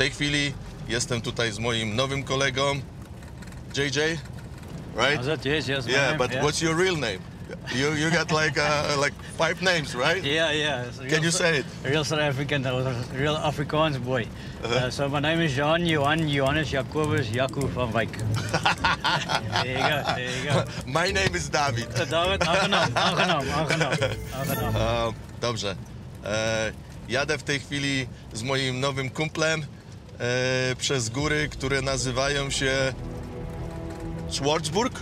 tej chwili jestem tutaj z moim nowym kolegą, JJ, right? That is, yes, yeah, but yeah. What's your real name? You got like five names, right? Yeah, yeah. Real, can you say it? Real South African, real Afrikaans boy. So my name is Johannes Jakubas Jakub van Wyk. There you go, there you go. My name is David. David, aangenaam. Dobrze. Jadę w tej chwili z moim nowym kumplem przez góry, które nazywają się Schwarzburg.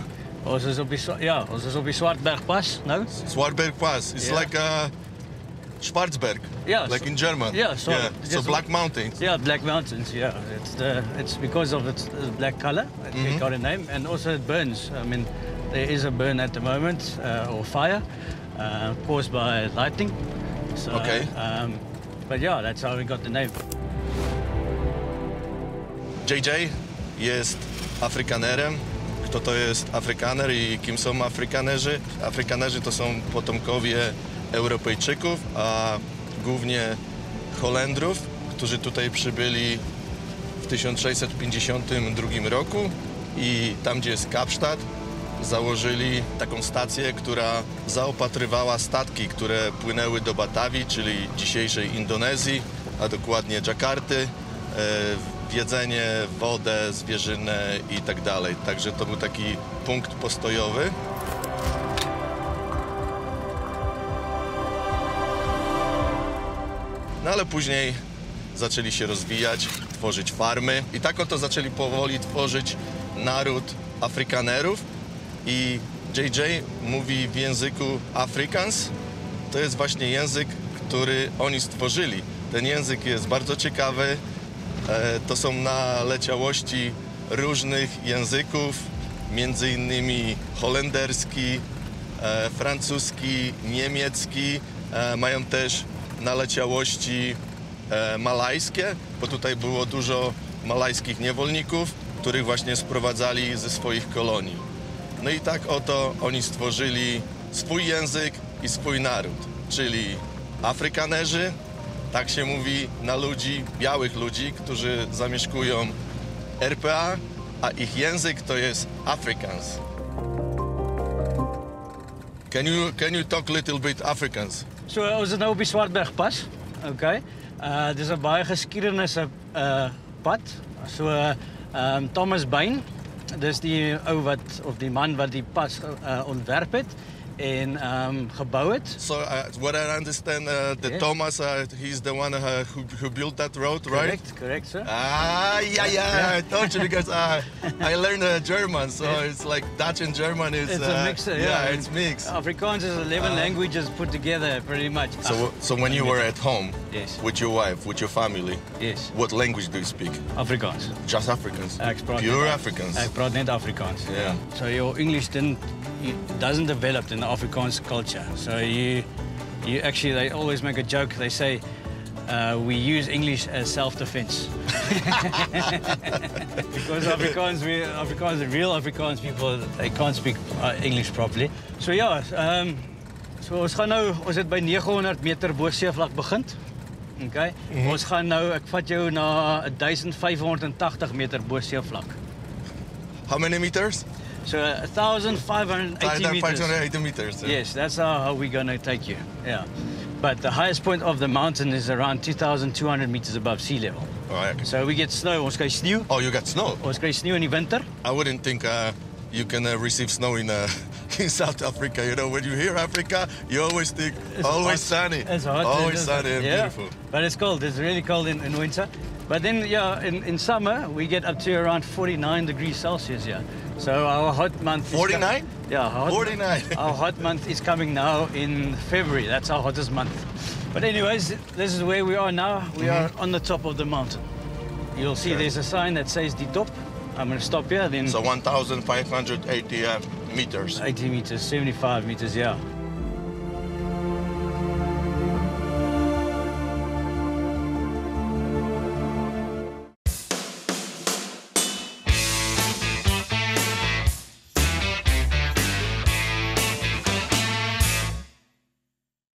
Yeah, ons is op die Swartberg Pass nou. Swartberg Pass. It's like a Schwarzburg. Yeah. Like in German. Yeah. So, yeah. So Black Mountains. Yeah, Black Mountains. Yeah. It's because of its black color. It got a name, and also it burns. I mean, there is a burn at the moment, or fire, caused by lightning. So, okay. But yeah, that's how we got the name. JJ jest Afrykanerem. Kto to jest Afrykaner I kim są Afrykanerzy? Afrykanerzy to są potomkowie Europejczyków, a głównie Holendrów, którzy tutaj przybyli w 1652 roku I tam, gdzie jest Kapsztad, założyli taką stację, która zaopatrywała statki, które płynęły do Batawi, czyli dzisiejszej Indonezji, a dokładnie Dżakarty. Jedzenie, wodę, zwierzynę I tak dalej. Także to był taki punkt postojowy. No ale później zaczęli się rozwijać, tworzyć farmy I tak oto zaczęli powoli tworzyć naród Afrykanerów I JJ mówi w języku Afrikaans. To jest właśnie język, który oni stworzyli. Ten język jest bardzo ciekawy. To są naleciałości różnych języków, między innymi holenderski, francuski, niemiecki. Mają też naleciałości malajskie, bo tutaj było dużo malajskich niewolników, których właśnie sprowadzali ze swoich kolonii. No I tak oto oni stworzyli swój język I swój naród, czyli Afrykanerzy, tak się mówi na ludzi, białych ludzi, którzy zamieszkują RPA, a ich język to jest Afrikaans. Can you talk a little bit Afrikaans? So ons is nou op die Swartberg Pas, okay? Dis 'n baie geskiedenisse pad. So Thomas Bain, dis die ou wat of die man wat die pas ontwerp het. And gebouw it. So what I understand, the Thomas, he's the one who built that road, right? Correct, sir. Ah, yeah. I told you because I learned German, so it's like Dutch and German is. It's a mixer. Yeah, it's mixed. Afrikaans is 11 languages put together, pretty much. So when you were at home, with your wife, with your family, what language do you speak? Afrikaans. Just Afrikaans. Pure Afrikaans. I brought net Afrikaans. Yeah. So your English doesn't develop in Afrikaans culture. So you actually, they always make a joke. They say, we use English as self-defense. Because real Afrikaans people, they can't speak English properly. So yeah, so ons gaan nou, ons het by 900 meter bo seevlak begin. Okay? Ons gaan nou, ek vat jou na 1580 meter bo seevlak. How many meters? So 1,580 meters. Yes, that's how we're going to take you. Yeah, but the highest point of the mountain is around 2,200 meters above sea level. All right. So we get snow. Ons kry sneeu. Oh, you got snow. Ons kry sneeu in die winter. I wouldn't think you can receive snow in South Africa. You know, when you hear Africa, you always think always sunny. It's hot. Always sunny and beautiful. But it's cold. It's really cold in winter. But then, yeah, in summer, we get up to around 49 degrees Celsius here. So our hot month 49? Yeah, hot 49. Our hot month is coming now in February. That's our hottest month. But anyways, this is where we are now. We are on the top of the mountain. You'll see there's a sign that says Die Top. I'm going to stop here. Then. So 1,580 meters. 80 meters, 75 meters, yeah.